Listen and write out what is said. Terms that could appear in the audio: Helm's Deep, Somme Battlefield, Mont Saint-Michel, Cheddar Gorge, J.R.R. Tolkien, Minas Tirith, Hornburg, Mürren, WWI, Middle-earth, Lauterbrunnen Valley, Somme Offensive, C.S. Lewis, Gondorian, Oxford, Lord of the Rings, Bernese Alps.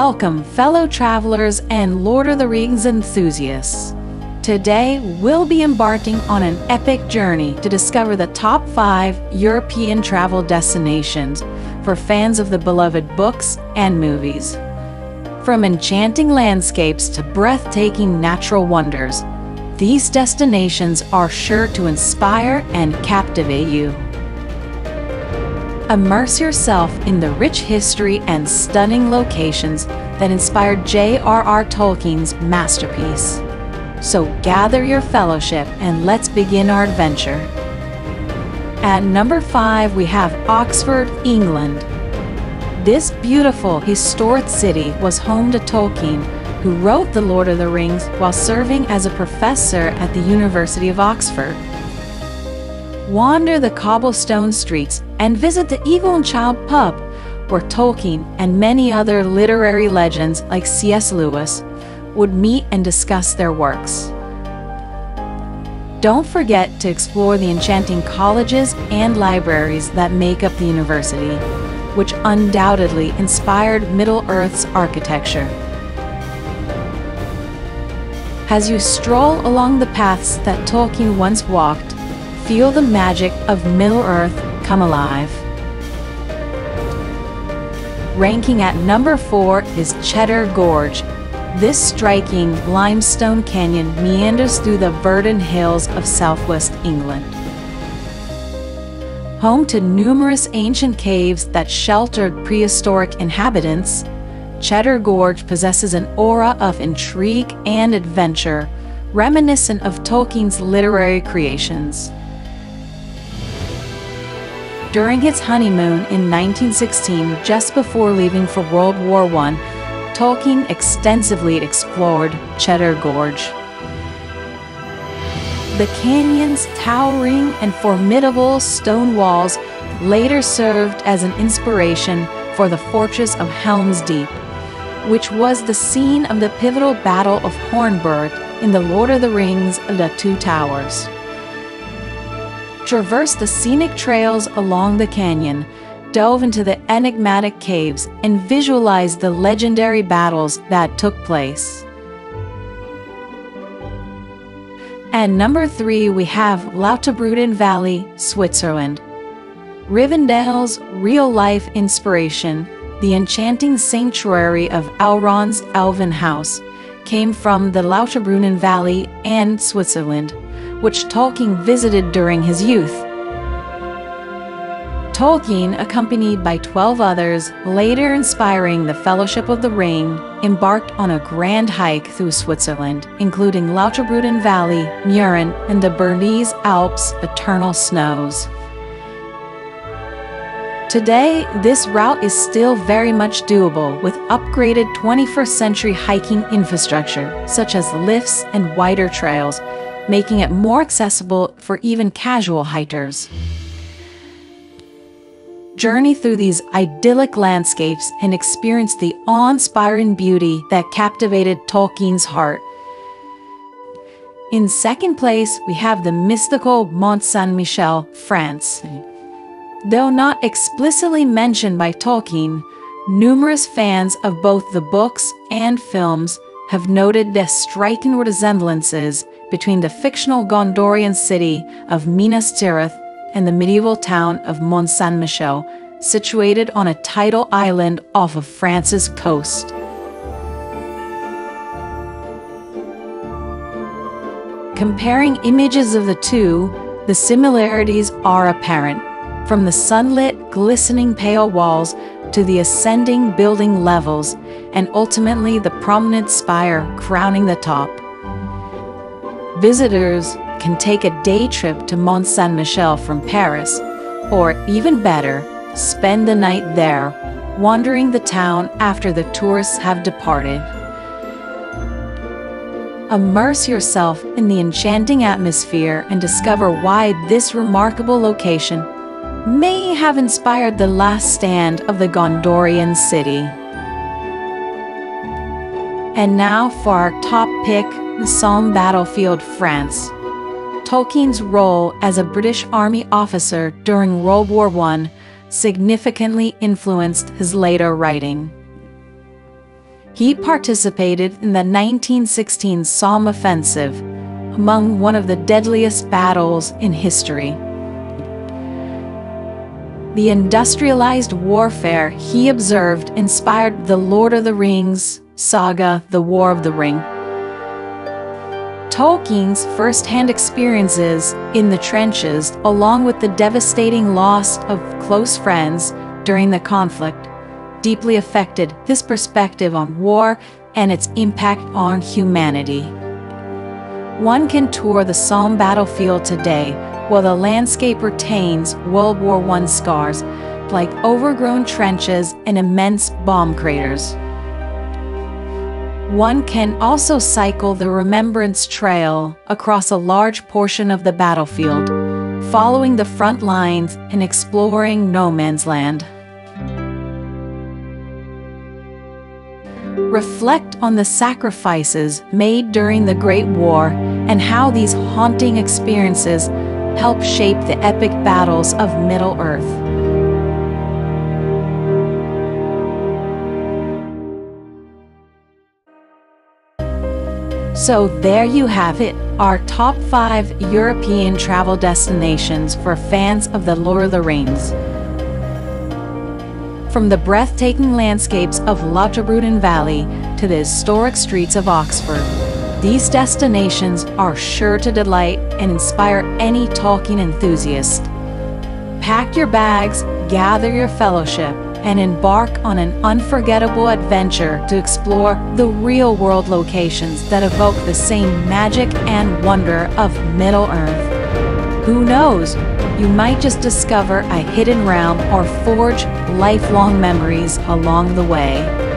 Welcome, fellow travelers and Lord of the Rings enthusiasts. Today, we'll be embarking on an epic journey to discover the top 5 European travel destinations for fans of the beloved books and movies. From enchanting landscapes to breathtaking natural wonders, these destinations are sure to inspire and captivate you. Immerse yourself in the rich history and stunning locations that inspired J.R.R. Tolkien's masterpiece. So gather your fellowship and let's begin our adventure. At number 5, we have Oxford, England. This beautiful, historic city was home to Tolkien, who wrote The Lord of the Rings while serving as a professor at the University of Oxford. Wander the cobblestone streets and visit the Eagle and Child pub, where Tolkien and many other literary legends like C.S. Lewis would meet and discuss their works. Don't forget to explore the enchanting colleges and libraries that make up the university, which undoubtedly inspired Middle-earth's architecture. As you stroll along the paths that Tolkien once walked, feel the magic of Middle-earth come alive. Ranking at number 4 is Cheddar Gorge. This striking limestone canyon meanders through the verdant hills of southwest England. Home to numerous ancient caves that sheltered prehistoric inhabitants, Cheddar Gorge possesses an aura of intrigue and adventure, reminiscent of Tolkien's literary creations. During his honeymoon in 1916, just before leaving for World War I, Tolkien extensively explored Cheddar Gorge. The canyon's towering and formidable stone walls later served as an inspiration for the fortress of Helm's Deep, which was the scene of the pivotal Battle of Hornburg in The Lord of the Rings: The Two Towers. Traverse the scenic trails along the canyon, dove into the enigmatic caves, and visualize the legendary battles that took place. At number 3, we have Lauterbrunnen Valley, Switzerland. Rivendell's real-life inspiration, the enchanting sanctuary of Elrond's Elven House, came from the Lauterbrunnen Valley and Switzerland, which Tolkien visited during his youth. Tolkien, accompanied by 12 others, later inspiring the Fellowship of the Ring, embarked on a grand hike through Switzerland, including Lauterbrunnen Valley, Mürren, and the Bernese Alps' eternal snows. Today, this route is still very much doable with upgraded 21st-century hiking infrastructure, such as lifts and wider trails, making it more accessible for even casual hikers. Journey through these idyllic landscapes and experience the awe-inspiring beauty that captivated Tolkien's heart. In second place, we have the mystical Mont Saint-Michel, France. Though not explicitly mentioned by Tolkien, numerous fans of both the books and films have noted the striking resemblances between the fictional Gondorian city of Minas Tirith and the medieval town of Mont Saint-Michel, situated on a tidal island off of France's coast. Comparing images of the two, the similarities are apparent, from the sunlit, glistening pale walls to the ascending building levels, and ultimately the prominent spire crowning the top. Visitors can take a day trip to Mont Saint-Michel from Paris, or even better, spend the night there, wandering the town after the tourists have departed. Immerse yourself in the enchanting atmosphere and discover why this remarkable location may have inspired the last stand of the Gondorian city. And now for our top pick, the Somme battlefield, France. Tolkien's role as a British Army officer during World War I significantly influenced his later writing. He participated in the 1916 Somme Offensive, among one of the deadliest battles in history. The industrialized warfare he observed inspired the Lord of the Rings saga, The War of the Ring. Tolkien's first-hand experiences in the trenches, along with the devastating loss of close friends during the conflict, deeply affected his perspective on war and its impact on humanity. One can tour the Somme battlefield today, while the landscape retains World War I scars, like overgrown trenches and immense bomb craters. One can also cycle the Remembrance Trail across a large portion of the battlefield, following the front lines and exploring no man's land. Reflect on the sacrifices made during the Great War and how these haunting experiences help shape the epic battles of Middle-earth. So there you have it, our top 5 European travel destinations for fans of the Lord of the Rings. From the breathtaking landscapes of Lauterbrunnen Valley to the historic streets of Oxford, these destinations are sure to delight and inspire any Tolkien enthusiast. Pack your bags, gather your fellowship, and embark on an unforgettable adventure to explore the real-world locations that evoke the same magic and wonder of Middle-earth. Who knows? You might just discover a hidden realm or forge lifelong memories along the way.